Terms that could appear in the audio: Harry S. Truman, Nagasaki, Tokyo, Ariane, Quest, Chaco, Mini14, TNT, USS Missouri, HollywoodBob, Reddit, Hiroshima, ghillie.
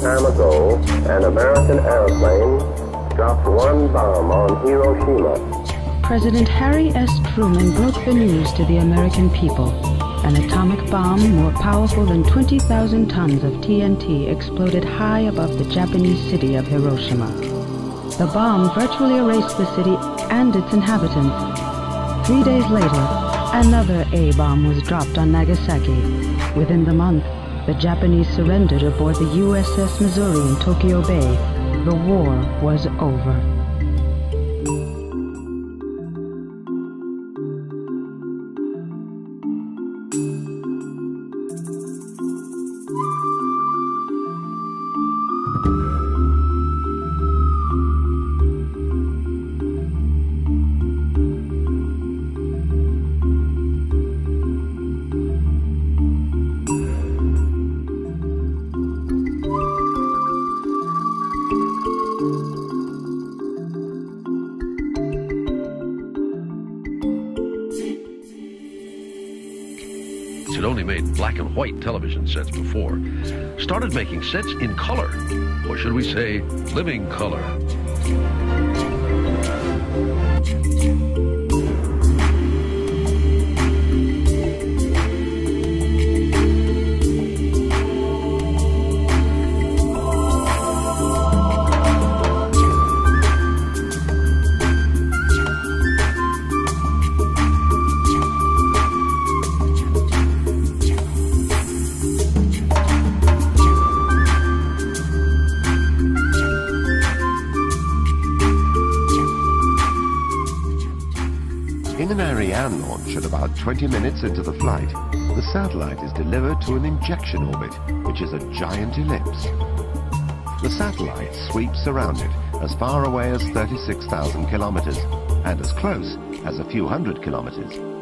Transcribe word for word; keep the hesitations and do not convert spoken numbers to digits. Time ago, an American airplane dropped one bomb on Hiroshima. President Harry S. Truman broke the news to the American people. An atomic bomb more powerful than twenty thousand tons of T N T exploded high above the Japanese city of Hiroshima. The bomb virtually erased the city and its inhabitants. Three days later, another A-bomb was dropped on Nagasaki. Within the month, the Japanese surrendered aboard the U S S Missouri in Tokyo Bay. The war was over. Had only made black and white television sets before, started making sets in color, or should we say, living color. In an Ariane launch, at about twenty minutes into the flight, the satellite is delivered to an injection orbit, which is a giant ellipse. The satellite sweeps around it as far away as thirty-six thousand kilometers and as close as a few hundred kilometers.